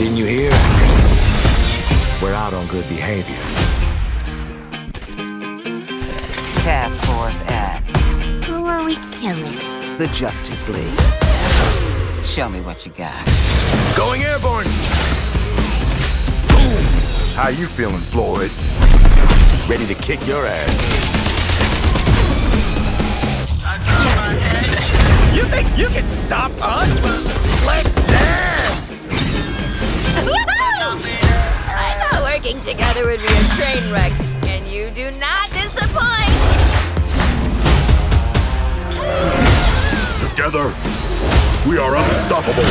Didn't you hear? We're out on good behavior. Task Force X. Who are we killing? The Justice League. Show me what you got. Going airborne! Boom! How you feeling, Floyd? Ready to kick your ass. I turned my head. You think you can stop us? Let's dance! I thought working together would be a train wreck, and you do not disappoint! Together, we are unstoppable!